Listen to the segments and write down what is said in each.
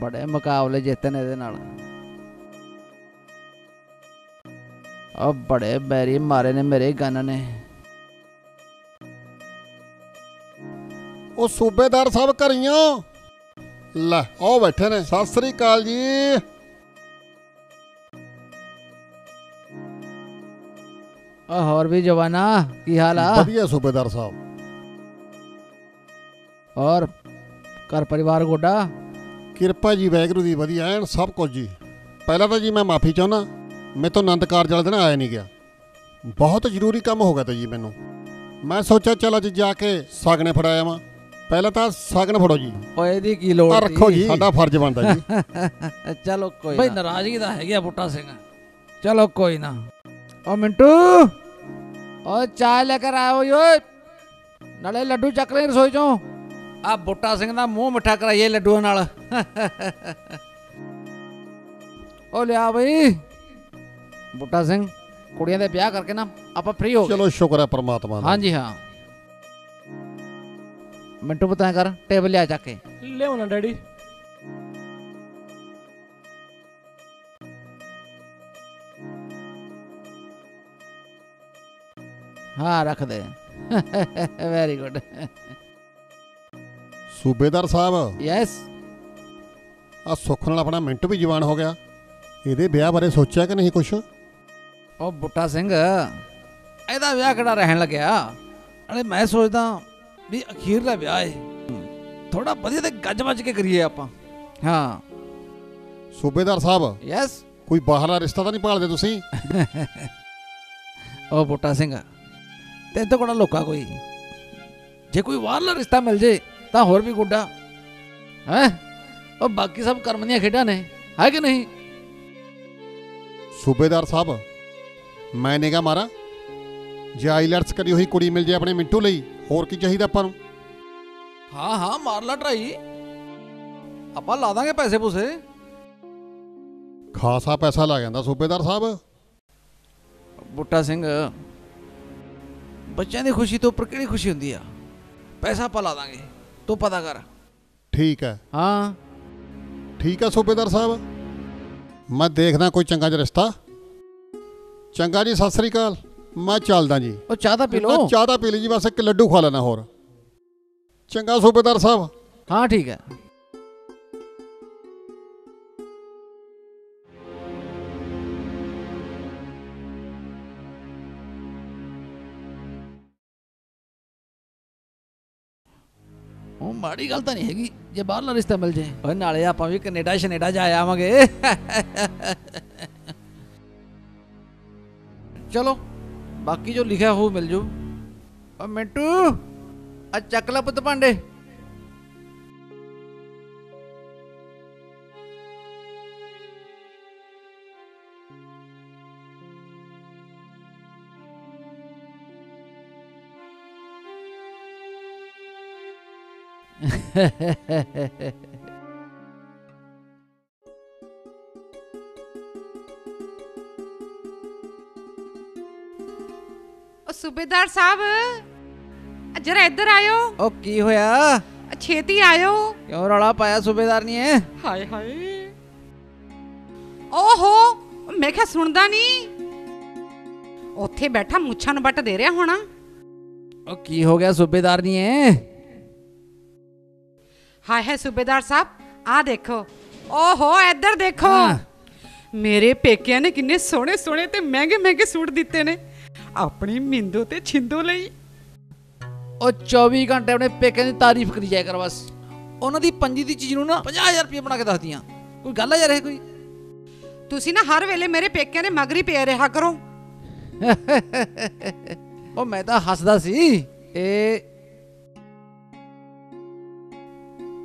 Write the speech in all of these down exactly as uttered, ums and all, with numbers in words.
बड़े मुकाबले जितने और बड़े बैरी मारे ने मेरे गन ने। ओ सूबेदार साहब करियो ला ओ बैठे ने। सत श्री अकाल जी। और भी जवाना की हाल है? बढ़िया सूबेदार साहब। और घर परिवार गोडा? किरपा जी वाहगुरू दी वधिया है सब कुछ जी। पहला तो जी मैं माफ़ी चाहना, मैं तो आनंद कारज वाले दिन आया नहीं गया, बहुत जरूरी काम हो गया था जी। मैनू मैं सोचा चल अज जाके सागने फड़ाया वा। पहला तो सागन फड़ो जी। ओए की लोड़ रखो जी, साडा फर्ज बनता जी। चलो कोई भाई नाराजगी तो है बुट्टा सिंह, चलो कोई ना। ओ मिंटू और चाय लेकर आओ यो, नाले लड्डू चक ले रसोई चो। आ बुट्टा सिंह का मूँह मिठा कराइए लड्डू नाल। ओ लिया बई बुट्टा सिंह, कुड़ियां दे ब्याह करके ना आप फ्री हो। चलो शुक्र है परमात्मा। हाँ जी हाँ। मिंटू पता कर टेबल लिया जाके ले ना डैडी। हाँ रख दे। Very good. सूबेदार साहब। यस। आ सुख नाल अपना मिंटू भी जवान हो गया, इहदे ब्याह बारे सोचा कि नहीं कुछ? ओ बुट्टा सिंह इहदा ब्याह किहड़ा रहन लग्या। अरे मैं सोचदा भी अखीरला ब्याह है, थोड़ा वधिया ते गज बज के करिए आपां। हाँ सूबेदार साहब। यस। कोई बाहरला रिश्ता तो नहीं भालदे तुसीं? ओ बुट्टा सिंह तेरे तो कोड़ा लोका कोई, जे कोई बाहरला रिश्ता मिल जाए तो होर भी गुड्डा है। और बाकी सब कर्म दियां खेडां ने, है कि नहीं? सूबेदार साहब मैं निगा मारा जे आईलैट्स करी हुई कुड़ी मिल जाए अपने मिंटू लई, होर की चाहिए आपां नूं? हाँ हाँ मार ला ट्राई, आपां ला दांगे पैसे पूसे। खासा पैसा लग जांदा सूबेदार साहब। बुट्टा सिंह बच्चों की खुशी तो उपर कि खुशी होंगी, पैसा आप ला देंगे तू पता कर। ठीक है। हाँ ठीक है सूबेदार साहब, मैं देखना कोई चंगा ज रिश्ता। चंगा जी सत श्री अकाल, मैं चलदा जी। और चाह तो पी लो। चाह तो पी ली जी, बस एक लड्डू खा लेना होर। चंगा सूबेदार साहब। हाँ ठीक है। माड़ी गल तो नहीं हैगी जे बाहरला रिश्ता मिल जाए, और नाले आपां भी कनेडा शनेडा जा आवांगे। चलो बाकी जो लिखा हो मिल जू। और मिंटू आ चक ला पुत भांडे। सूबेदार साहब जरा इधर आयो। ओ की होया? छेती आयो। क्यों रौला पाया सूबेदार ने? हाय हाय ओहो मैं क्या सुनदा नहीं, ओथे बैठा मुछां नू बट दे रहा होना। ओ की हो गया सूबेदार ने? हाय हाय सूबेदार साहब आ देखो, ओहो इधर देखो। हाँ। मेरे पेकिया ने किन्ने सोने सोने ते महंगे महंगे सूट दिते ने अपनी मिंदो ते छिंदो लई। ओ चौबीस घंटे अपने पेकिया दी तारीफ करी जाया कर, बस उन्हां दी पंजी दी चीज नूं ना पचास हज़ार रुपया बना के दस दियां। कोई गल यार है कोई? तुसी ना हर वेले मेरे पेकिया ने मगरी पे रहा करो। ओ मैं तां हसदा सी। ए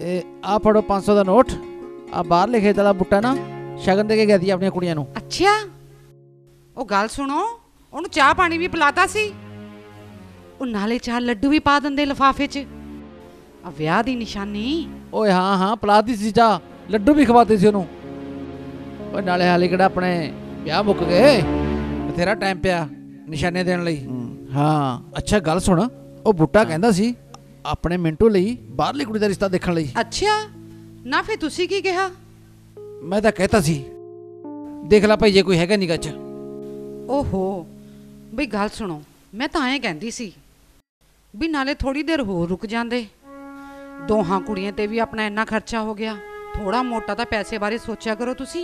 ए, आ पढ़ो पांच सौ का नोट। आ बाहर लिखे चला बुट्टा ना शगन देके गया थी अपनी कुड़ियां नूं। अच्छा ओ गल सुनो, उन्हें चाह पानी भी पिलाता सी, नाले चार लड्डू भी पा देंदे लिफाफे च, आ विआह दी निशानी। ओए हाँ हाँ पिलाती सी चाह, लड्डू भी खवाते सी उन्होंने। और नाले हाले किहड़ा अपने विआह मुक गए, बथेरा टाइम पिया निशाने देने लई। हाँ अच्छा गल सुन, ओ बुट्टा कहंदा सी अपने मिंटू लई बाहरली कुड़ी दा रिश्ता देखण लई। अच्छा ना फिर तुसी की कहा? मैं तो कहता सी देख ला भाई जे कोई हैगा नहीं गच्चा। ओहो बई गल सुनो, मैं तो ऐ कहती सी भी नाले थोड़ी देर होर रुक जाते, दोहां कुड़ियां ते भी अपना इन्ना खर्चा हो गया, थोड़ा मोटा तो पैसे बारे सोचा करो तुसी।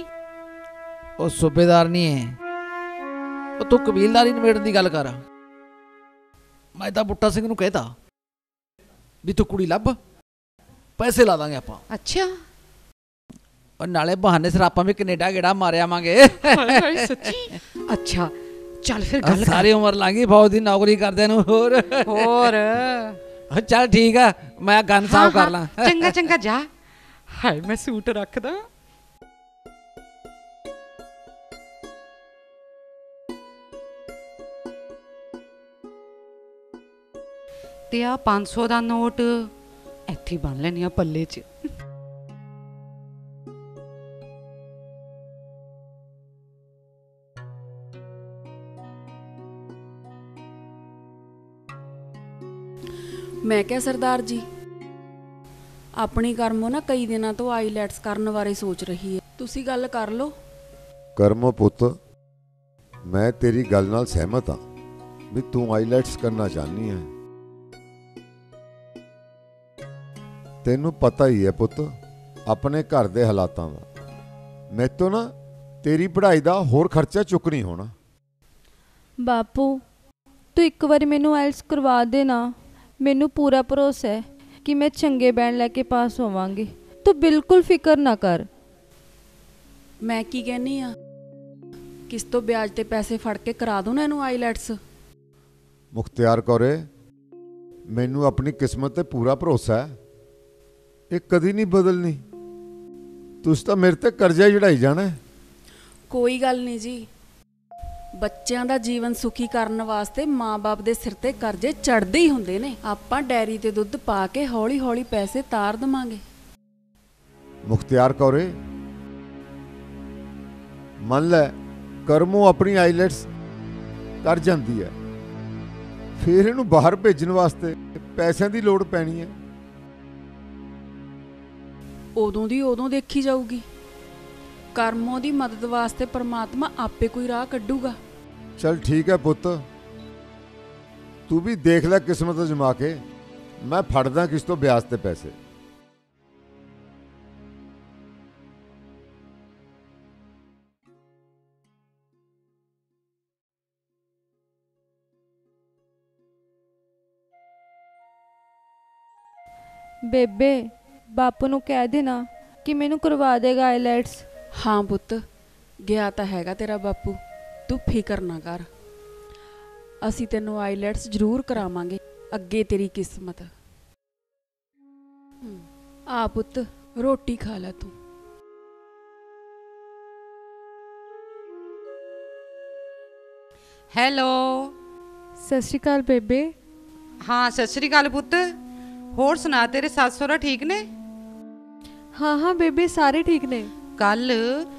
ओ सूबेदार नहीं है ओ तू कबीलदारी नबेड़न की गल कर। मैं तो बुट्टा सिंह नूं कहता भी तू कुड़ी लभ पैसे ला देंगे आपां। अच्छा और नाले बहाने सिर आपां भी कनेडा गेड़ा मारे आवांगे। अच्छा चल फिर गल सारी उम्र लांगी फौज दी नौकरी करदे नूं। होर होर चल ठीक है मैं गन साफ कर ला। चंगा चंगा जा। हाय मैं सूट रखदा। ते आ पांच सौ का नोट इत्थे बन लैनी पल्ले च। मैं क्या सरदार जी अपनी कर्मों ना कई दिनों तो आईलैट्स करने बारे सोच रही है, तुसी गल कर लो। कर्मो पुत मैं तेरी गल नाल सहमत हाँ भी तू आईलैट्स करना चाहनी है। तेनू पता ही है पुत अपने घर के हालातों का, मैं तो ना तेरी पढ़ाई का होर खर्चा चुक नहीं होना। बापू तू एक बार मैनू आईलैट्स करवा देना, मैनू पूरा भरोसा है कि मैं चंगे बैंड लैके पास होवांगी, तू बिल्कुल फिक्र ना कर। मैं की कहनी हाँ किस तो ब्याज ते पैसे फड़ के करा दो ना इनू आईलैट्स। मुख्तियार कौरे मैनू अपनी किस्मत ते पूरा भरोसा है, ये कदी नहीं बदलनी। तुस तो मेरे ते कर्जा ही चढ़ाई जाना है। कोई गल नहीं जी, बच्चों का जीवन सुखी करने वास्ते माँ बाप के सिर ते कर्जे चढ़ते ही होंदे ने। आपां डेयरी ते दुध पा के हौली हौली पैसे तार देवांगे। मुख्तियार कौरे मन लै कर्मों अपनी आईलैट्स कर जाती है, फिर इन्हू बाहर भेजन वास्ते पैसों की लोड़ पैनी है। उदों दी उदों देखी जाऊगी, कर्मों की मदद वास्ते परमात्मा आपे कोई राह कड्डूगा। चल ठीक है पुत्त तू भी देख लै किस्मत जमा के, मैं फड़दा किस तो ब्याज ते पैसे। बेबे बापू नू कह देना कि मैनू करवा देगा आईलैट्स। हाँ पुत गया तो हैगा तेरा बापू, तू फिकर ना कर, असी तेनों आईलैट्स जरूर करावांगे। अगे तेरी किस्मत आ पुत, रोटी खा ला तू। हैलो सत श्री अकाल बेबे। हाँ सत श्री अकाल पुत। होर सुना तेरे सास सहुरा ठीक ने? हाँ हाँ बेबे सारे ठीक ने। कल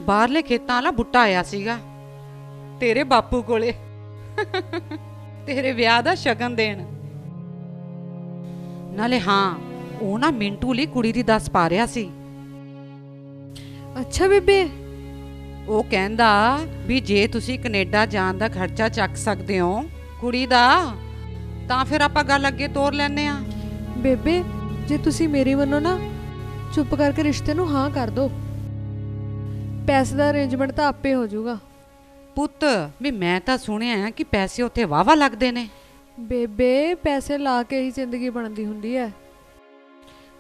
बाहरले खेतां वाला बुट्टा आया सीगा तेरे बापू कोले तेरे विआह दा शगन देन। नाले हां ओह ना मिंटू लई कुड़ी दी दस पा रिहा सी। अच्छा बेबे। ओह कहंदा भी जे तुसी कनेडा जाण दा खर्चा चक सकदे हो कुड़ी दा तां फिर आपां गल अगे तोर लैने आ। बेबे जे तुसी मेरी वन्नो ना चुप करके रिश्ते नूं हां कर दो, पैसे का अरेंजमेंट तो आपे हो जाऊगा। पुत भी मैं तो सुनिया कि पैसे उत्थे वाहवा लगते ने। बेबे पैसे ला के ही जिंदगी बनती हुंदी है,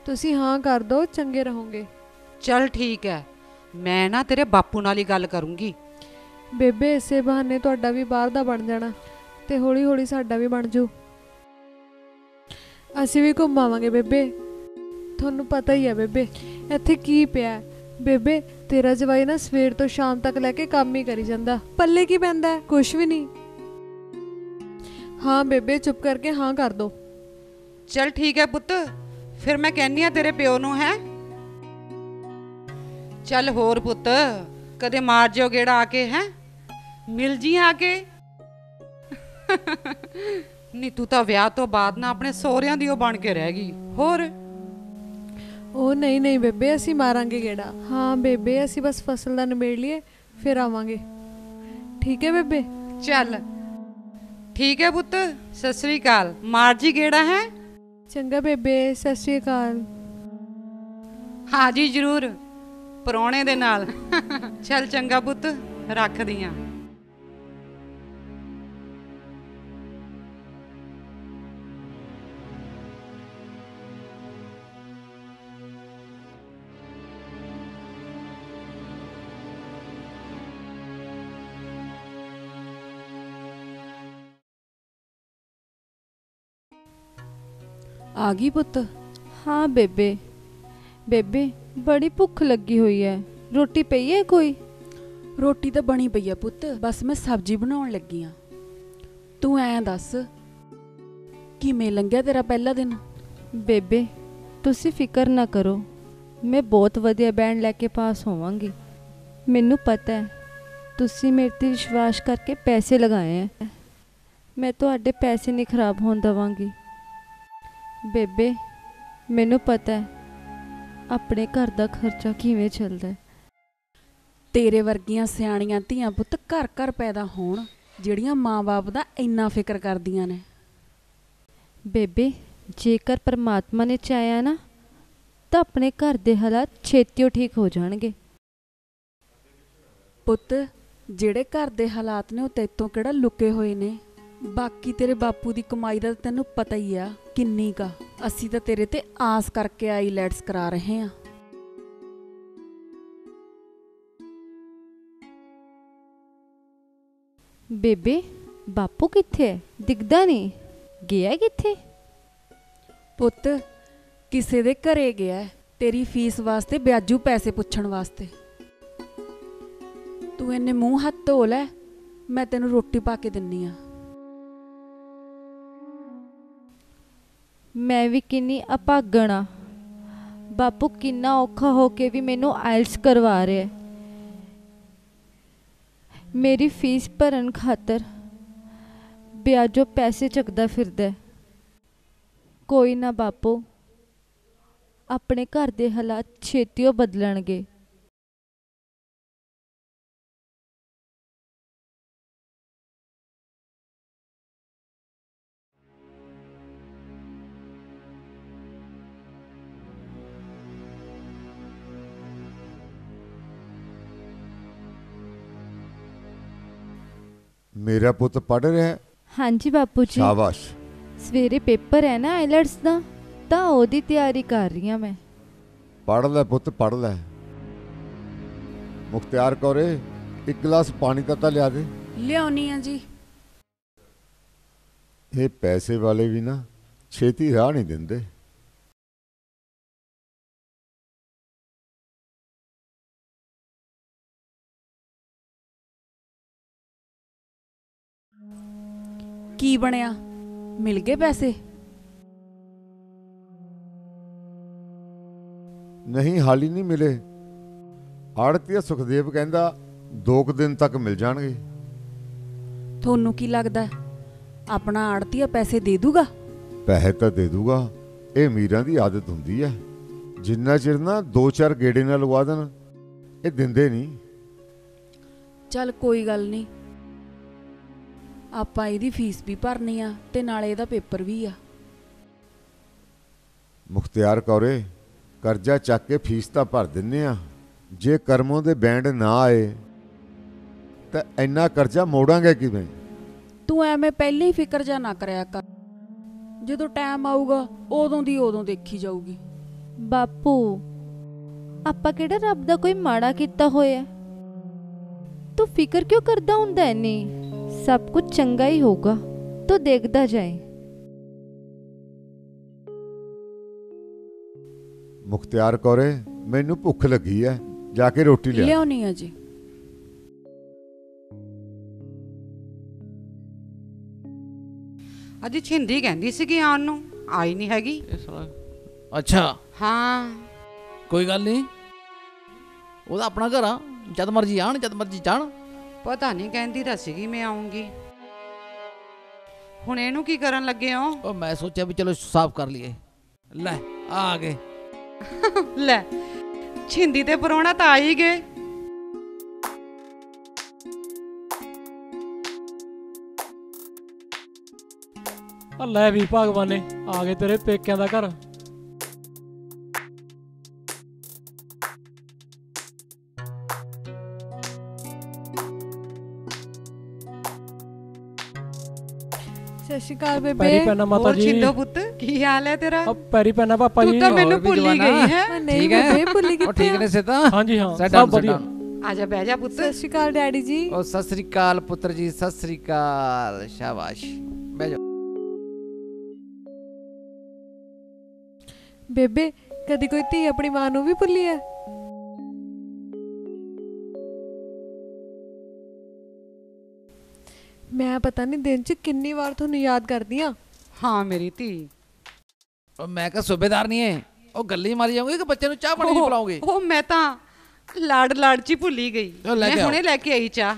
तुसी हाँ कर दो चंगे रहोगे। चल ठीक है मैं ना तेरे बापू नाल ही गल करूँगी। बेबे इसे बहाने तुहाडा भी बाहर दा बन जाना ते हौली हौली साडा भी बन जू, असी भी घुम आवांगे। बेबे तुहानू पता ही है बेबे इत्थे की पिया। बेबे तेरा जवाई ना सवेर तो शाम तक लैके काम ही करी जांदा, पल्ले की पैंदा है कुछ भी नहीं। हाँ बेबे चुप करके हाँ कर दो। चल ठीक है पुत्त फिर मैं कहनी आ तेरे प्यो नूं है। चल होर पुत्त कदे मार जो गेड़ा आके है, मिल जी आके नी तू तां विआह तो बाद ना अपने सोहरियां दी ओ बन के रह गई। होर ओ नहीं नहीं बेबे असी मारांगे गेड़ा। हाँ बेबे असी बस फसल दा नबेड़ लिए फिर आवांगे। ठीक है बेबे चल। ठीक है पुत्त सत श्री अकाल। मार जी गेड़ा है। चंगा बेबे सत श्री अकाल। हाँ जी जरूर परौणे दे नाल। चल चंगा पुत्त रख दियां। आ गई पुत्त। हाँ बेबे बेबे बड़ी भुख लगी हुई है। रोटी पई है कोई? रोटी तो बनी पई है पुत्त, बस मैं सब्जी बनाउण लगी हाँ। तू ऐ दस किवें लंघिया तेरा पहला दिन? बेबे तुसी फिकर ना करो, मैं बहुत वधिया बैंड लैके पास होवांगी। मैनू पता है तुसी मेरे ते विश्वास करके पैसे लगाए हैं, मैं तुहाडे पैसे नहीं खराब होण दवांगी। बेबे मैनू पता है अपने घर का खर्चा किवें चलदा है। तेरे वर्गियां सियाणियां धीआं पुत्त घर घर पैदा होण जिहड़ियां माँ बाप दा इन्ना फिक्र करदियां ने। बेबे जेकर परमात्मा ने चाहिया ना तो अपने घर दे हालात छेती ठीक हो जाणगे। पुत्त जिहड़े घर दे हालात ने उह तैतों किहड़ा लुके होए ने। बाकी तेरे बापू की कमाई का तेन पता ही आ किन्नी का। असी तो तेरे ते आस करके आईलैट्स करा रहे हैं। बेबे बापू कित्थे है? दिखदा नहीं, गया कित्थे? पुत्त किसे दे घरे गया है, तेरी फीस वास्ते ब्याजू पैसे पुछण वास्ते। तू इन्ने मूँह हथ धो लै, मैं तेनू रोटी पा के दिन्नी आ। मैं भी किन्नी अभागण आ, बापू किन्ना औखा होके भी मैनू आइल्स करवा रहे। मेरी फीस भरन खातर ब्याजो पैसे चकदा फिरदा। कोई ना बापू, अपने घर दे हालात छेती बदलणगे। मेरा पुत पढ़ रहा है? हाँ जी बापू जी। शाबाश। सवेरे पेपर है ना आइलैट्स दा, तां ओदी तैयारी कर रही हूं मैं। पढ़ लै पुत पढ़ लै। मुख्तियार कौरे एक गिलास पानी का तां लिया दे। लियाउनी है जी। ये पैसे वाले भी ना छेती राह नहीं दिंदे। की बनया, मिल गए पैसे? नहीं हाली नहीं मिले। आड़तीया सुखदेव कहंदा दो दिन तक मिल जाएंगे। थोनू की लगदा अपना आड़तीया पैसे दे दूगा? पैसे तो दे दूगा, ये अमीरां दी आदत हुंदी है। जिन्ना चिर ना दो चार गेड़े ना लवा देन ये दिंदे नहीं। चल कोई गल नहीं, आपां इहदी फीस भी भरनी आ ते नाले इहदा पेपर भी आ। मुख्तियार कौरे करजा चक के फीस तां भर दिन्ने आ, जे कर्मों दे बैंड ना आए तां इन्ना करजा मोड़ांगे किवें? तू ऐवें पहले ही फिकर जा ना करिया कर, जदों टाइम आऊगा उदों दी उदों देखी जाऊगी। बापू आपां किहड़ा रब दा कोई माड़ा कीता होया, तू फिकर क्यों करदा हुंदा है? नहीं सब कुछ चंगा ही होगा, तो देखदा जाए। मुख्तियार कौरे मैनू भुख लगी है, जाके रोटी ले लियाउनी है जी। अज छिंदी कहंदी सी कि आउण नूं आई नहीं हैगी। अच्छा हाँ कोई गल नहीं, ओहदा अपना घर आ, जद मर्जी आण जद मर्जी जाण। पता नहीं कहती तो सी मैं आऊँगी। हुण इहनूं की करन लगे हो? मैं सोचा भी चलो साफ कर लिए। लै आ गए। ले छिंदी ते परौना तो आ ही गए। लै भी भगवाने आ गए तेरे पेकियां दा घर। बेबे कदी कोई धी अपनी मां नूं भी भुल्ली है? मैं पता नहीं दिन च कितनी बार तुहानूं याद करदी हां। हाँ मेरी धी ओ मैं कह सूबेदार नहीं है ओ गल्ली मारी जाऊंगी कि बच्चे नूं चाह पानी पिलाओगे? ओ मैं तां लाड़ लाड़ ची भुली गई। मैं हुणे लैके आई चाह।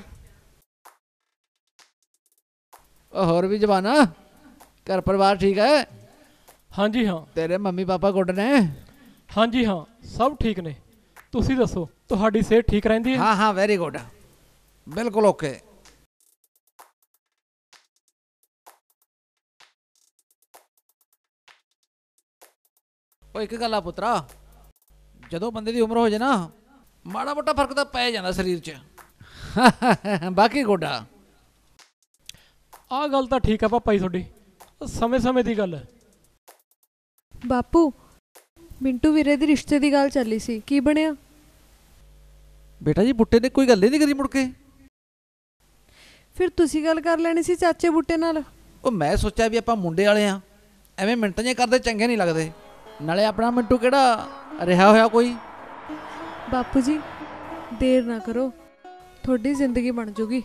ओ होर भी जवाना घर परिवार ठीक है? हाँ जी हाँ। तेरे मम्मी पापा गुड ने? हाँ जी हाँ सब ठीक ने। तुसीं दसो तुहाडी सेहत ठीक रहिंदी है? हाँ हाँ वेरी गुड बिल्कुल ओके। ओ एक गल आ पुत्रा जदों बंदे दी उम्र हो जाए ना माड़ा मोटा फर्क तो पै जांदा शरीर च। बाकी गोडा आ गल तां ठीक है पापा जी थोड़ी समय समय की गल है। बापू मिंटू वीरे दे रिश्ते की गल चली सी की बनिया? बेटा जी बुट्टे ने कोई गल ही नहीं करी मुड़ के। फिर तुसीं गल कर लैणी सी चाचे बुट्टे नाल। ओ मैं सोचा भी आपां मुंडे वाले हां एवें मिंटां जिहां करदे चंगे नहीं लगदे। नाले अपना मिंटू केड़ा रहा होया कोई। बापू जी देर ना करो थोड़ी जिंदगी बन जूगी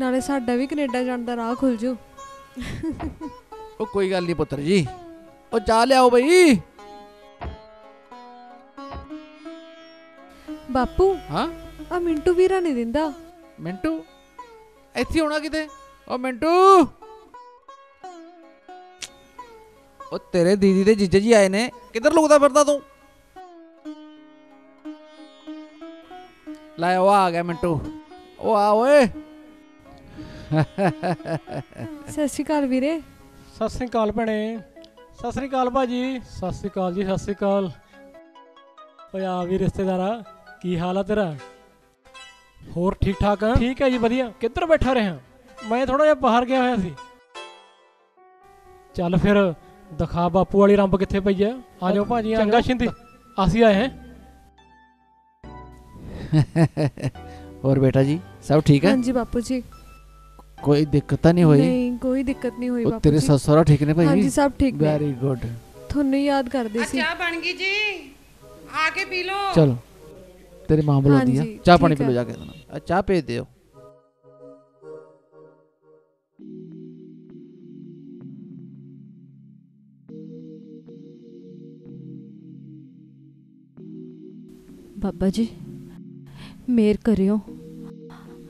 नाले साडा भी कनेडा जाण दा राह खुल जू। ओ कोई गल नहीं पुत्र जी ओ चाह लियाओ बई। बापू हां आ मिंटू वीरा नहीं दिंदा। मिंटू इत्थे होना किते? ओ मिंटू ओ तेरे दीदी दे जीजा जी आए ने किधर लुकदा फिरदा तू? लाया आ गया मिंटू। ओ आ ओए सत श्री अकाल वीरे। सत श्री अकाल भैणे। सत श्री अकाल भाजी। सत श्री अकाल जी। सत श्री अकाल। ओए आ वी रिश्तेदारा की हाल है तेरा? होर ठीक ठाक है? ठीक है जी वधिया। किधर बैठा रहा? मैं थोड़ा जिहा बाहर गया होया सी। चल फिर दिखा बापू वाली रंब कित्थे पई है। आ जाओ भाजी। चंगा शिंदी असीं आए हैं। और बेटा जी सब ठीक है? हाँ जी बापू जी। कोई दिक्कत नहीं हुई? नहीं कोई दिक्कत नहीं हुई बापू। तेरे सस सहुरा ठीक ने भाई? हाँ जी सब ठीक ने। Very good. थोनू याद करदी सी। चाह बन गई जी आके पी लो। चलो तेरी मां बुलाती है चाह पानी पी लो जाके। चाह भेज दियो। बाबा जी मेर करियो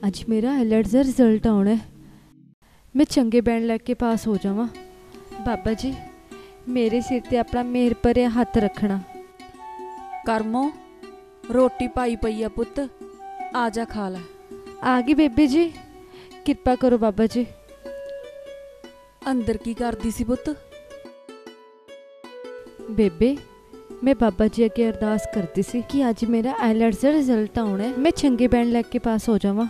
अज मेरा एलर्ट्स का रिजल्ट आना है। मैं चंगे बैंड लैके पास हो जावा। बाबा जी मेरे सिर ते अपना मेहर भरे हथ रखना। करमो रोटी पाई पई है पुत आ जा खा लै। आ गई बेबे जी कृपा करो बाबा जी। अंदर की करदी सी पुत? बेबे मैं बाबा जी अगे अरदास करती सी कि अज मेरा आइलैट्स का रिजल्ट आना है। मैं चंगे बैंड लैके पास हो जावा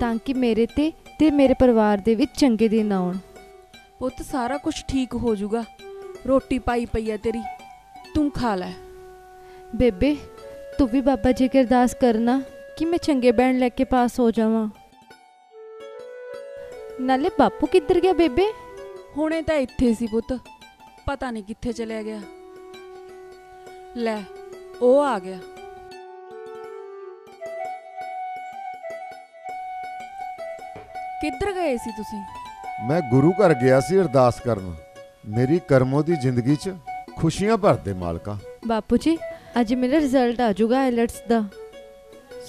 ताकि मेरे ते ते मेरे परिवार दे विच चंगे दिन आउण। पुत सारा कुछ ठीक हो जूगा। रोटी पाई पई है तेरी तू खा लै। बेबे तू भी बाबा जी अगे अरदास करना कि मैं चंगे बैंड लैके पास हो जावा। नाले बापू किधर गया बेबे? हुणे तां इत्थे सी पुत पता नहीं कित्थे चलिया गया। ले ओ आ गया। किधर गए सी तुसी? मैं गुरु घर गया सी अरदास करन। मेरी कर्मों दी जिंदगी च खुशियां भर दे मालका। बापू जी अज मेरा रिजल्ट आ जूगा आइलैट्स दा।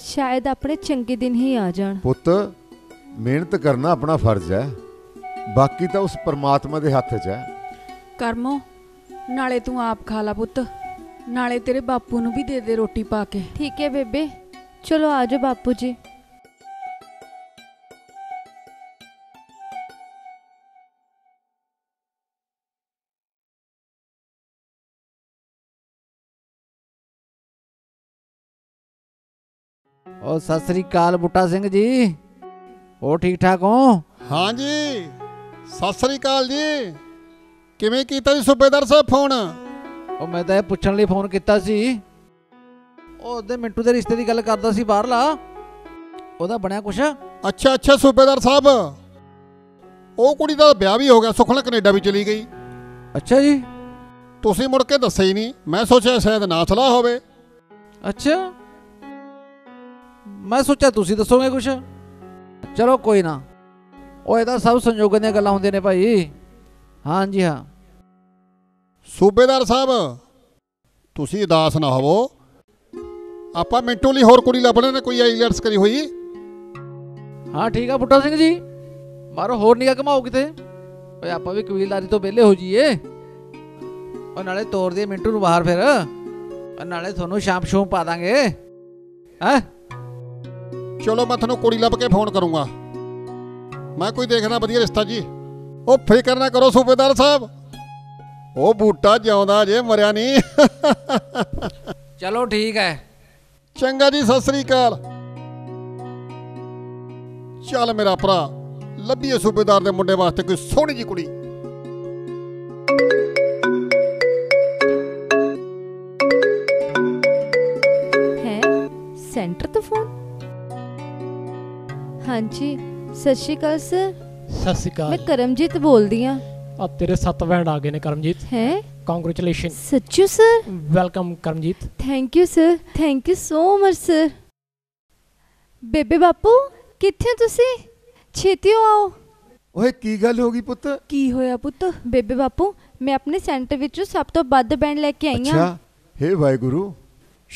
शायद अपने चंगे दिन ही आ जान। पुत्त मेहनत करना अपना फर्ज है बाकी तो उस परमात्मा दे हत्थ च है। करमो नाले तू आप खा ला पुत, नाले तेरे बापू नू भी दे दे रोटी पाके। ठीक है बेबे, चलो आ जाओ बापू जी। और सत श्री अकाल बूटा सिंह जी, हो ठीक ठाक हो? हाँ जी सत श्री अकाल जी। किवें कीता जी सूबेदार साहब फोन? और मैं तो यह पुछण लई फोन कीता सी, उस दिन मिंटू दे रिश्ते की गल करदा सी बाहरला, ओहदा बनिया कुछ? अच्छा अच्छा सूबेदार साहब, वो कुड़ी दा ब्याह भी हो गया, सुखना कनेडा भी चली गई। अच्छा जी, तुसीं मुड़ के दस्से ही नहीं, मैं सोचा शायद ना सलाह होवे। अच्छा, मैं सोचा तुसीं दसोगे कुछ। चलो कोई ना, ओह इहदा सब संजोगां दियां गल्लां हुंदियां ने भाई। हाँ जी हाँ सूबेदार साहब, तुसीं उदास ना होवो, आपां मिंटू लई होर कुड़ी लभ लैणे, कोई आईलैट्स करी हुई। हाँ ठीक है बूटा सिंह जी, मारो होर निगाह घमाओ किते, ओए आपां भी कबीलदारी तो विहले हो जाइए, और नाले तोर दे मिंटू नूं बाहर, फिर और नाले तुहानूं छांप छूंप पा दांगे। हैं चलो मैं तुहानूं कुड़ी लभ के फोन करूँगा, मैं कोई देखदा वधिया रिश्ता जी। ओ फिकर ना करो सूबेदार साहब, ओ बूटा जिउंदा जे मरिया नहीं। चलो ठीक है, चंगा जी सत श्री अकाल। चल मेरा भरा, लभीए सूबेदार दे मुंडे वास्ते कोई सोहनी जी कुड़ी। है सेंटर तो फोन? हाँ जी सत श्री अकाल सर। सत श्री अकाल, मैं करमजीत बोलदी हां। अब तेरे साथ बहन आ गए ने करमजीत। हैं कांग्रेचुलेशन। सच्चू sir? Welcome Karamjit. Thank you sir, thank you so much sir. बेबे बापू किथे तुसी? छेती आओ। ओए की गल हो गई पुत? की होया पुत? बेबे बापू मैं अपने सेंटर विचों सब तो वध बैंड लेके आई हां। अच्छा, हे वाहेगुरू,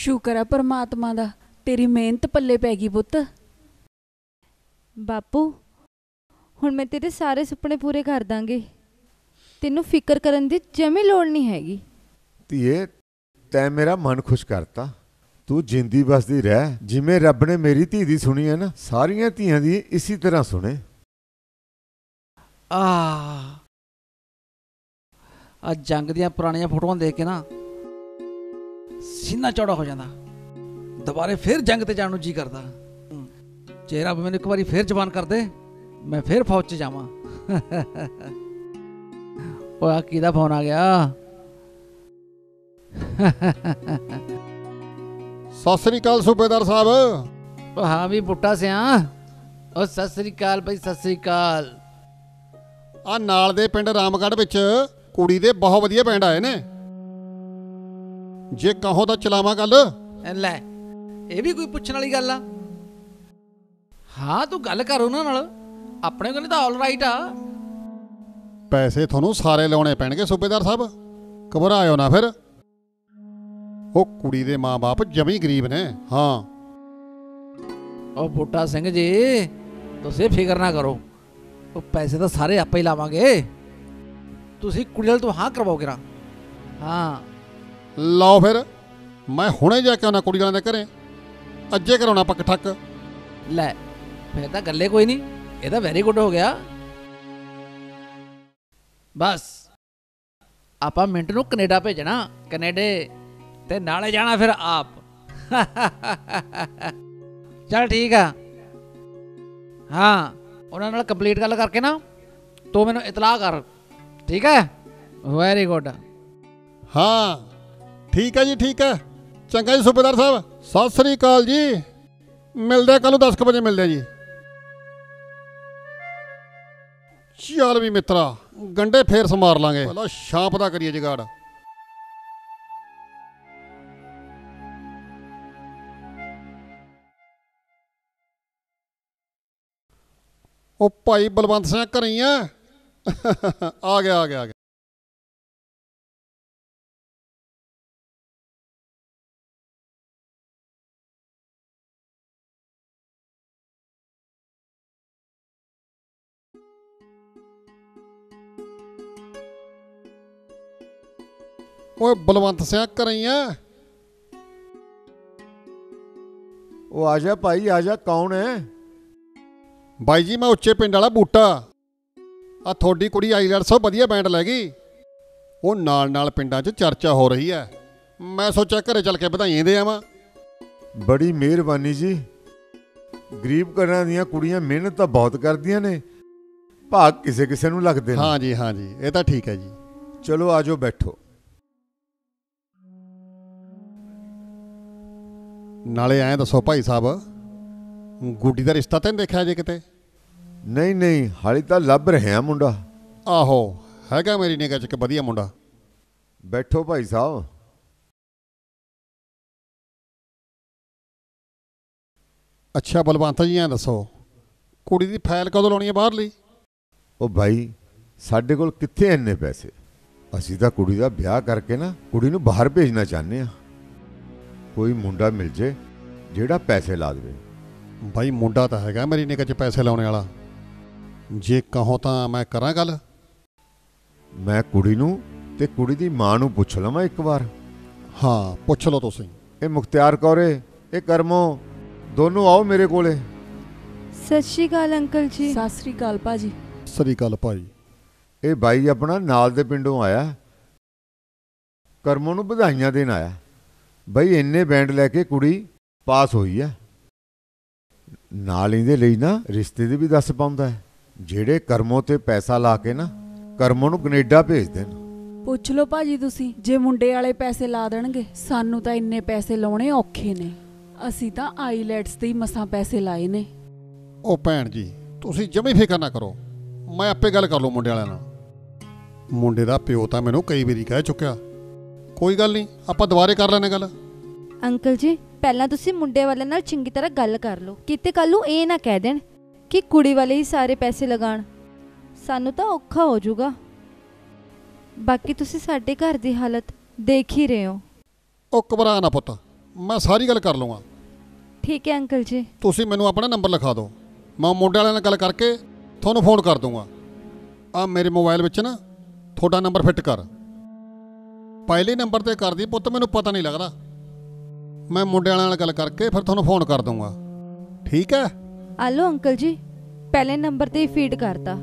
शुक्र है परमात्मा दा, तेरी मेहनत पल्ले पै गई पुत। बापू हुण मैं तेरे सारे सुपने पूरे कर दांगी, तेनू फिकर करन दी जमी लोड़ नहीं हैगी। धीए तैं मेरा मन खुश करता, तू जिंदी बसदी रह, जिमें रब ने मेरी धी दी सुनी है ना, सारियां धीआं दी इसी तरह सुने। आ आ जंग दियां पुराणियां फोटोआं देख के ना सीना चौड़ा हो जाता, दोबारे फिर जंग ते जाण नूं जी करदा। जे रब मैनूं एक वारी फिर जवान कर दे, मैं फिर फौज च जावां। ओह किदा फोन आ गया? सत श्री अकाल सूबेदार साहब। हाँ भी बूटा सिया, और सत श्री अकाल भाई, सत श्री अकाल। आ नाल दे पिंड रामगढ़ विच कुड़ी दे बहुत वधिया बैंड आए ने, जे कहो तो चलावा गल। लै ये भी कोई पुछण वाली गल आ? हाँ तू गल कर उन्हां नाल, अपने कोल तां ऑल राइट आ। पैसे थोनू सारे लाने पैणगे सूबेदार साहब, घबराओ ना। फिर वो कुड़ी दे माँ बाप जमी गरीब ने। हाँ और बूटा सिंह जी तुसीं फिकर ना करो, वो पैसे तो सारे आप ही लावांगे, तुसीं कुड़ी नाल तो हाँ करवाओगे ना? हाँ लाओ फिर, मैं हुणे जाके आना कुड़ी वाले घरें, अज्जे कराउणा पक्क ठक्क। लै फिर तां गल्ले कोई नहीं, ये तां वैरी गुड हो गया। बस आपां मिंट नूं कनेडा भेजना, कनेडे ते नाले जाना फिर आप। चल ठीक है। हाँ उन्हां नाल कंप्लीट गल करके ना तू मैनूं इतलाह कर, ठीक है? Very good. हाँ ठीक है जी, ठीक है। चंगा जी सूबेदार साहब, सत श्री अकाल जी, मिलदे कल दस क बजे मिलदे जी। चल भी मित्रा, गंडे फेर समार लांगे, भला छाप दा करिए जुगाड़। ओ भाई बलवंत सिंह घर ही है? आ गया आ गया आ गया। ओए बलवंत सिंह करी है। ओ आजा भाई आजा, कौन है? भाई जी मैं उच्चे पिंड वाला बूटा। आ थोड़ी कुड़ी आईलैट्स वधिया बैंड लै गई, वो नाल नाल पिंडा च चर्चा हो रही है। मैं सोचा घरे चल के बधाइयां दे आवां। बड़ी मेहरबानी जी, गरीब घरां दीआं कुड़ियां मेहनत तो बहुत करदियां ने, भाग किसी किसी नूं लगदे ने। हाँ जी हाँ जी, ये तो ठीक है जी। चलो आ जाओ बैठो। नाले आए दसो भाई साहब, गुड्डी का रिश्ता तो नहीं देखा जे किते? नहीं नहीं, हाली तो लभ रहे हैं मुंडा। आहो हैगा मेरी निगाह च एक वधिया मुंडा। बैठो भाई साहब। अच्छा बलवंत जी, ऐ दसो कुड़ी दी फैल कदों लाउणी है बाहर ली? ओ भाई साडे कोल कित्थे इन्ने पैसे, असीं तां कुड़ी दा ब्याह करके ना कुड़ी नूं बाहर भेजना चाहते हैं। कोई मुंडा मिल जे जिहड़ा पैसे ला दे। भाई मुंडा तां हैगा मेरी निगाह च पैसे लाने वाला, जे कहो तां मैं करां गल। मैं कुड़ी नूं ते कुड़ी दी मां नूं पुछ लवां एक बार? हाँ पुछ लो तुसीं। ए मुख्तियार कौरे, ए करमो, दोनों आओ मेरे कोले। सत श्री अकाल अंकल जी। सत श्री अकाल भाजी। सत श्री अकाल भाई। ए भाई अपना नाल दे पिंडों आया, करमों नूं बधाइयां देण आया। भाई इन्ने बैंड लैके कुड़ी पास होई है, नाल इहदे लई ना रिश्ते दे भी दस पाउंदा है, जेड़े करमों ते पैसा ला के ना करमों नूं कनेडा भेज देण। पुछ लो भाजी तुसीं, जे मुंडे वाले पैसे ला देणगे। सानू तां इन्ने पैसे लाउणे औखे ने, असीं तां आईलैट्स ते ही मसां पैसे लाए ने। ओ भैन जी तुसीं जमी फिकर ना करो, मैं आपे गल कर लूं मुंडे वाले नाल। मुंडे दा पिओ तां मैनूं कई वारी कह चुक्या, कोई गल नहीं आपां दुबारे कर लैने गल। अंकल जी पहलां तुसीं मुंडे वाले नाल चंगी तरह गल कर लो, किते कल नूं इह ना कह देण कि कुड़ी वाले ही सारे पैसे लगाण, सानूं तां औखा हो जाऊगा। बाकी तुसीं साडे घर दी हालत देख ही रहे हो। ओ घबरा ना पुत्त, मैं सारी गल कर लूँगा। ठीक है अंकल जी। तुसीं मैनूं अपना नंबर लिखा दो, मैं मुंडे वाले नाल गल करके तुहानूं फोन कर दूँगा। आ मेरे मोबाइल विच ना तुहाडा नंबर फिट कर। पहले नंबर ते कर दी पुत्त, मैनूं पता नहीं लगदा। मैं मुंडे वाले नाल गल करके फिर तुहानूं फोन कर दूँगा, ठीक है? आलो अंकल जी, पहले नंबर ते ही फीड करता।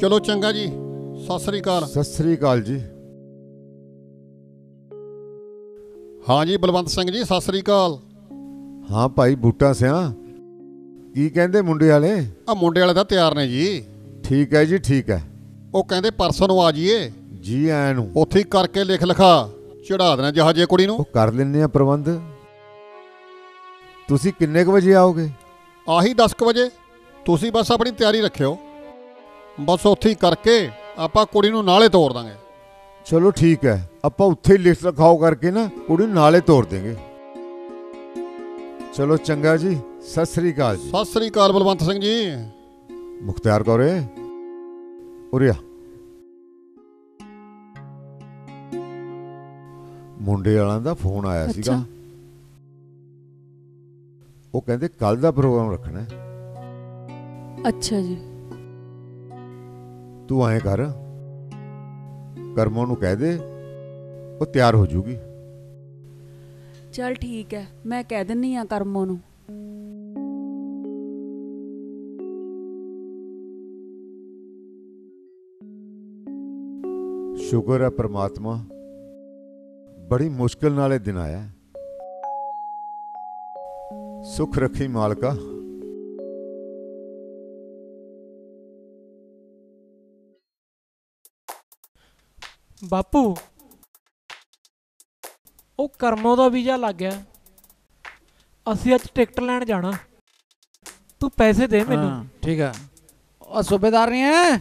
चलो चंगा जी, सत श्री अकाल। सत श्री अकाल जी। हाँ जी बलवंत सिंह जी सत श्री अकाल। हाँ भाई बूटा सिंह, ਕੀ ਕਹਿੰਦੇ ਮੁੰਡੇ ਵਾਲੇ? ਆ ਮੁੰਡੇ ਵਾਲੇ ਤਾਂ ਤਿਆਰ ਨੇ ਜੀ। ਠੀਕ ਹੈ ਜੀ ਠੀਕ ਹੈ। ਉਹ ਕਹਿੰਦੇ ਪਰਸੋਂ ਨੂੰ ਆ ਜਾਈਏ ਜੀ। ਆਇਆਂ ਨੂੰ। ਉੱਥੇ ਹੀ ਕਰਕੇ ਲਿਖ ਲਿਖਾ ਚੜਾ ਦੇਣਾ ਜਹਾਜ਼ੇ ਕੁੜੀ ਨੂੰ। ਕਰ ਲੈਣੇ ਆ ਪ੍ਰਬੰਧ। ਤੁਸੀਂ ਕਿੰਨੇ ਕੁ ਵਜੇ ਆਓਗੇ? ਆਹੀ ਦਸ ਕੁ ਵਜੇ। ਤੁਸੀਂ ਬਸ ਆਪਣੀ ਤਿਆਰੀ ਰੱਖਿਓ, ਬਸ ਉੱਥੇ ਹੀ ਕਰਕੇ ਆਪਾਂ ਕੁੜੀ ਨੂੰ ਨਾਲੇ ਤੋਰ ਦਾਂਗੇ। ਚਲੋ ਠੀਕ ਹੈ, ਆਪਾਂ ਉੱਥੇ ਹੀ ਲਿਖ ਲਿਖਾਓ ਕਰਕੇ ਨਾ ਕੁੜੀ ਨੂੰ ਨਾਲੇ ਤੋਰ ਦੇਂਗੇ। चलो चंगा जी, सत श्री अकाल। सत श्री अकाल बलवंत सिंह जी। मुख्तियार कौरे उरिया। मुंडे वालों का फोन आया सीगा, वो कहते कल का प्रोग्राम रखना है। अच्छा जी। तू आए कर, करमों नूं कह दे वो तैयार हो जूगी। चल ठीक है, मैं कह दिन्नी आ करमों नूं। शुक्र है परमात्मा, बड़ी मुश्किल नाले दिन आया। सुख रखी मालका। बापू ਉਹ ਕਰਮੋਂ ਦਾ ਵੀਜ਼ਾ ਲੱਗ ਗਿਆ, ਅਸੀਂ ਅੱਜ ਟਿਕਟ ਲੈਣ ਜਾਣਾ, ਤੂੰ ਪੈਸੇ ਦੇ ਮੈਨੂੰ। ਠੀਕ ਆ। ਉਹ ਸੂਬੇਦਾਰ ਨਹੀਂ ਹੈ?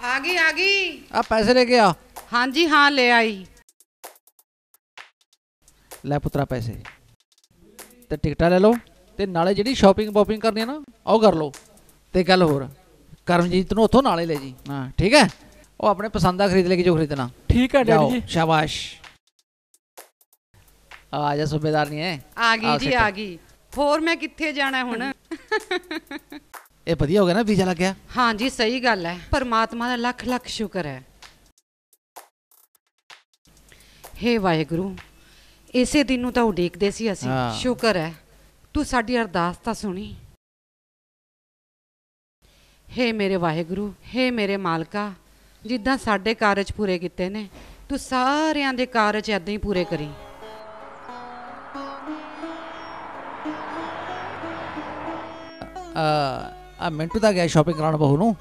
ਆ ਗਈ ਆ ਗਈ। ਆ ਪੈਸੇ ਲੈ ਕੇ ਆ। हाँ जी हाँ ले आई। ਲੈ ਪੁੱਤਰਾ ਪੈਸੇ ਤੇ ਟਿਕਟਾਂ ਲੈ ਲਓ, ਤੇ ਨਾਲੇ ਜਿਹੜੀ ਸ਼ਾਪਿੰਗ ਵਾਪਿੰਗ ਕਰਨੀ ਹੈ ਨਾ ਉਹ ਕਰ ਲਓ। ਤੇ ਗੱਲ ਹੋਰ, ਕਰਮਜੀਤ ਨੂੰ ਉੱਥੋਂ ਨਾਲੇ ਲੈ ਜੀ। ਹਾਂ ਠੀਕ ਹੈ, ਉਹ ਆਪਣੇ ਪਸੰਦ ਦਾ ਖਰੀਦ ਲੈ ਕੇ ਜੋ ਖਰੀਦਣਾ। ਠੀਕ ਹੈ ਡੈਡੀ ਜੀ। ਸ਼ਾਬਾਸ਼। आजा सूबेदार नहीं है। आ गई जी आ गई। होर मैं किथे जाना हुण? ए वधिया हो गया ना वीजा लग गया। हाँ जी सही गल है, परमात्मा दा लख लख शुक्र है। हे वाहेगुरु इसे दिन तो उडीकते सी असीं, शुक्र है तू साडी अरदास तां सुनी। हे मेरे वाहेगुरु, हे मेरे मालका, जिद्दां साडे कारज पूरे कीते ने तू सारियां दे कारज इदां ही पूरे करी। आ मिंटू दा गया शॉपिंग कराउण बहू नूं।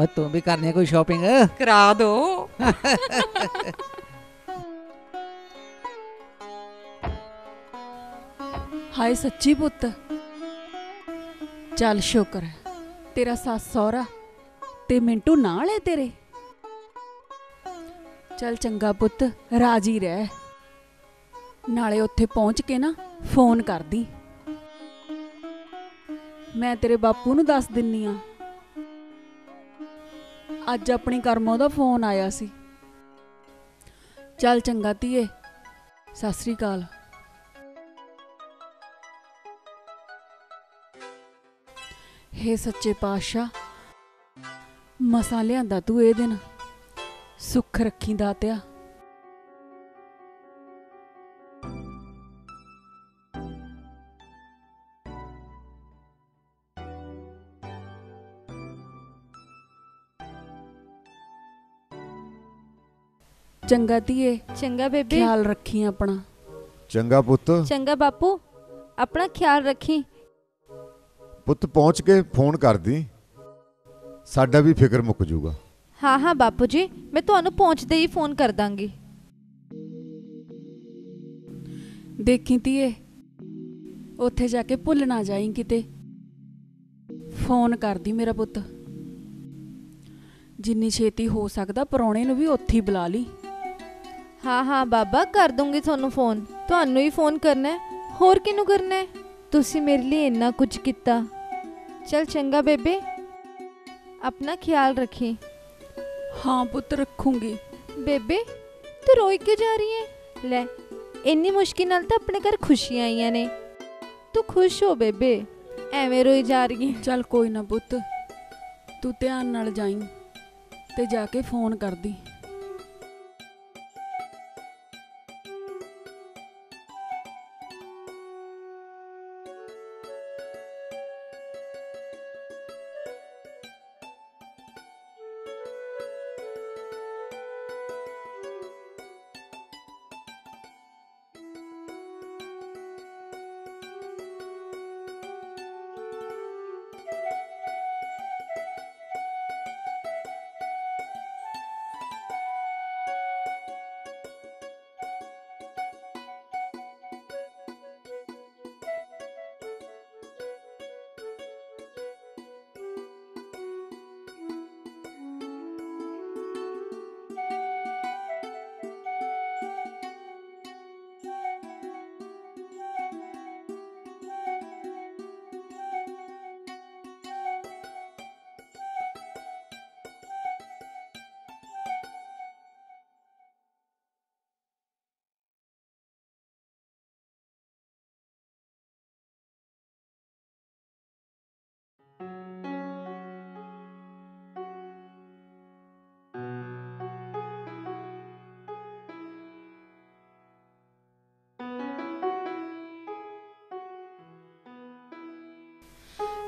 और तुम भी करनी है कोई शॉपिंग करा दो। हाय सच्ची पुत्त, चल शुक्र है तेरा सास सौरा ते मिंटू नाल है तेरे। चल चंगा पुत्त, राजी रह, नाले उत्थे पहुंच के ना फोन कर दी, मैं तेरे बापू नूं दस दिन्नी आं अज अपनी करमों दा फोन आया सी। चल चंगा धीए, सत श्री अकाल। हे सच्चे पातशाह, मसां लियांदा तू ए दिन, सुख रखी दातिया। चंगा धीए, चंगा बेबे, ख्याल रखी अपना। चंगा पुत्त, चंगा बापू, अपना ख्याल रखी। पुत्त पहुंच के फोन कर दी, साडा भी फिकर मुक जूगा। हाँ हाँ बापू जी, मैं तुहानू पहुंचदे ही फोन कर दांगी। देखी धीए, उत्थे जाके भुल ना जाई किते, फोन कर दी मेरा पुत्त, जिन्नी छेती हो सकदा परौणे नू भी उत्थे बुला ली। हाँ हाँ बाबा, कर दूंगी थोनू फोन, तुहानू ही फोन करना है, होर किनू करना है, तुसी मेरे लिए इन्ना कुछ किता। चल चंगा बेबे, अपना ख्याल रखी। हाँ पुत्त रखूंगी। बेबे तू तो रोई क्यों जा रही है, ले इन्नी मुश्किल नाल तो अपने घर खुशियां आईयां ने, तू खुश हो बेबे, एवें रोई जा रही है। चल कोई ना पुत्त, तू ध्यान नाल जाई ते जाके फोन कर दी।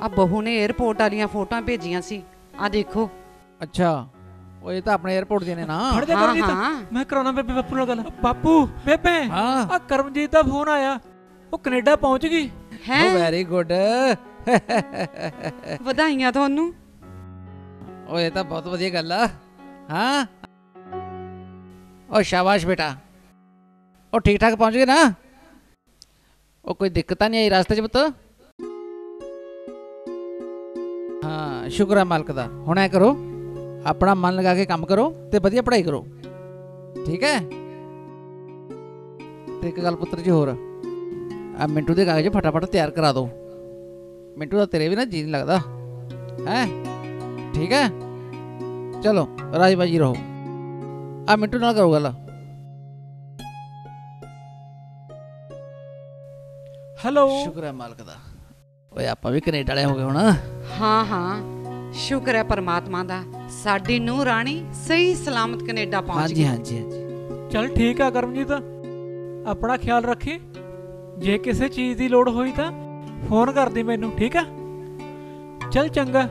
आ बहू ने एयरपोर्ट वाली फोटो भेजिया सी, आ देखो। अच्छा वो ये तो अपने एयरपोर्ट देने ना। हाँ, हाँ। मैं कराना बेबे बापू नाल गल। बापू बेबे, हाँ। आ करमजीत दा फोन आया, वो कनेडा पहुंच गई है। वेरी गुड, वधाइयां तुहानू। ओ ये तो बहुत वधिया गल आ। हां ओ शाबाश बेटा, ओ ठीक ठाक पहुंच गए ना, ओ कोई दिक्कत नहीं आई रास्ते च पुत्त? हाँ शुक्र है मालक दा। हुण ऐ करो, अपना मन लगा के काम करो ते वधिया पढ़ाई करो, ठीक है? ते इक गल पुत्र जी होर, आ मिंटू दे कागज फटाफट तैयार करा दो, मिंटू दा तेरे भी ना जी नहीं लगदा है, ठीक है? चलो राजी बाजी रहो, आ मिंटू नाल करो गल। हेलो, शुक्र है मालक दा। ओए आपां भी कनेडा वाले हो गए हुण। हाँ हाँ शुक्र है परमात्मा दा, साडी नूं राणी सही सलामत कनेडा पहुंच गई। हाँ जी हाँ जी चल ठीक है करमजीत, अपना ख्याल रखी, जे किसी चीज़ की लोड़ हुई तो फोन कर दी मैनू, ठीक है? चल चंगा,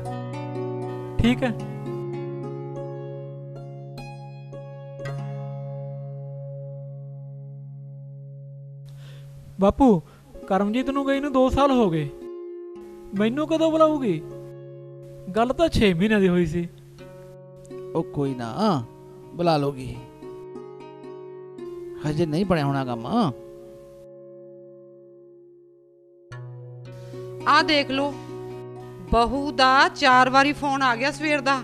ठीक है। बापू करमजीत नूं गई नूं दो साल हो गए, मैनू कदों बुलाऊगी? गल तो छे महीने की हुई सी। ओ कोई ना बुला लोगी, हजे नहीं बने होना काम। आ देख लो बहू दा चार वारी फोन आ गया सवेर दा,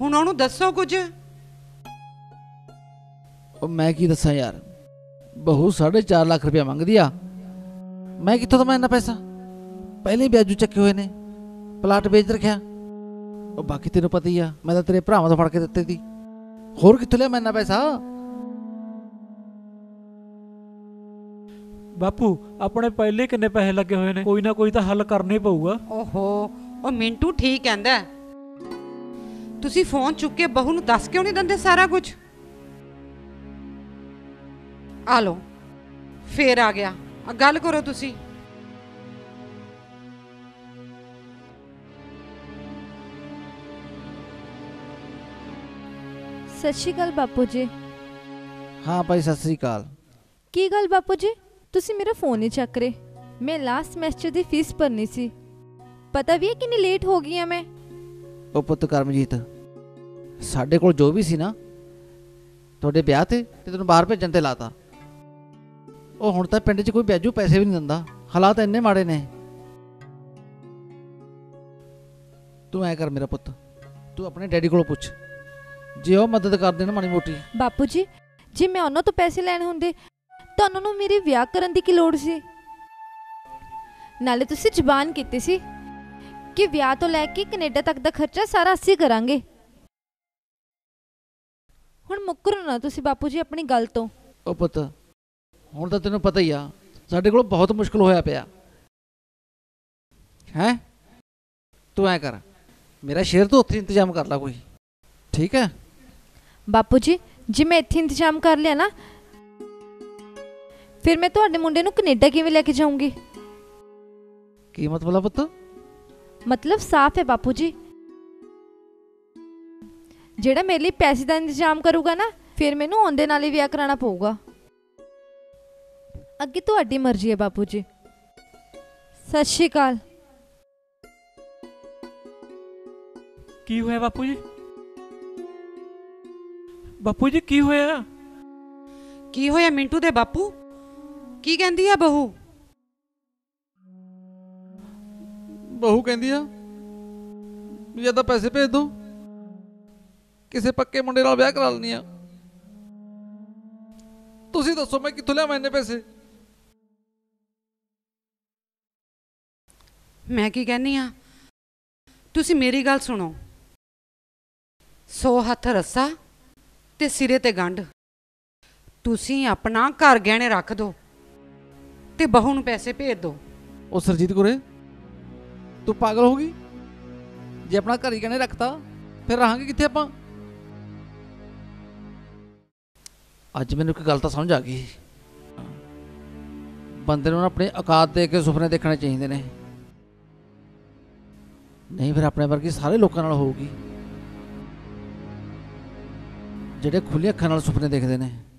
हुण उहनूं दसो कुछ। ओ मैं की दसा यार, बहू साढ़े चार लाख रुपया मंगदी आ, मैं कितों दवां इन्ना पैसा? पहले ब्याजू चक्के हुए ने, प्लाट बेच रखिया, और बाकी तेनों पता ही आ मैं तो तेरे भरावां तों फड़ के दित्ते सी, होर कितों लिया मैं इन्ना पैसा? बापू अपने पहले किन्ने पैसे लगे हुए ने, कोई ना कोई तो हल करना ही पऊगा। ओहो ओ मिंटू ठीक कहंदा है, तुसी फोन चुक के बहू नूं दस क्यों नहीं दिंदे सारा कुछ? आ लो फेर आ गया, गल करो तुसी। सत श्री अकाल बापू जी। हाँ भाई सत श्री अकाल। की गल बापू जी तुसी मेरा फोन नहीं चक रहे? मैं लास्ट सेमेस्टर की फीस भरनी सी, पता भी है कितनी लेट हो गई है मैं। ओ पुत्त करमजीत साडे कोल जो भी सी ना तुहाडे ब्याह ते तैनूं बाहर भेजण ते लाता, ओ हुण तां पिंड 'च कोई ब्याजू पैसे भी नहीं दिंदा, हालात इन्ने माड़े ने। तू ऐ कर मेरा पुत्त, तू अपने डैडी कोलों पुछ जे ओह मदद कर देण माड़ी मोटी। बापू जी जे मैं उन्हां तों पैसे लैणे हुंदे तो उन्होंने मेरे विआह करन दी की लोड़ सी? नाले तुसी जबान कीती सी कि विआह तो लैके कनेडा तक दा खर्चा सारा असीं करांगे, हुण मुकरो ना तुसी बापू जी अपनी गल तो। ओ पुत्त हुण तां तैनूं पता ही आ साडे कोल बहुत मुश्किल होया पिया है, तूं ऐ कर मेरा शेर तो उत्थे इंतजाम कर ला कोई, ठीक है? बापू जी जे मैं इत्थे इंतजाम कर लिया ना फिर मैं तुहाडे मुंडे नूं कनेडा किवें लैके जाऊंगी? की मतलब है पुत्त? मतलब साफ है बापू जी, जेड़ा मेरे लिए पैसे का इंतजाम करूगा ना फिर मैनूं उहदे नाल ही विआह कराना पऊगा, अगे तुहाडी मर्जी है बापू जी। सत श्री अकाल। की होया बापू जी? बापू जी की होया? की होया मिंटू दे बापू? की कहंदी आ बहू? बहू कहंदी आ या तां पैसे भेज दो, किसी पक्के मुंडे नाल ब्याह करा लैनी आ। तुसी दसो मैं कित्थों लियावां इन्ने पैसे? मैं की कहनी आ, तुसी मेरी गल सुनो, सौ हत्थ रस्सा ते सिरे ते गंढ, तुसी अपना घर गहने रख दो ते बहू नूं पैसे भेज दो। ओ सरजीत कुरे तू पागल हो गई? जे अपना घर ही गहने रखता फिर रहांगे कित्थे आपां? अज मैनूं इक गल तां समझ आ गई, बंदे नूं अपने औकात दे के सुपने देखणे चाहीदे ने, नहीं फिर अपने वर्गी सारे लोकां नाल होऊगी जेहड़े खुल्लियां अखां नाल सुपने देखदे ने।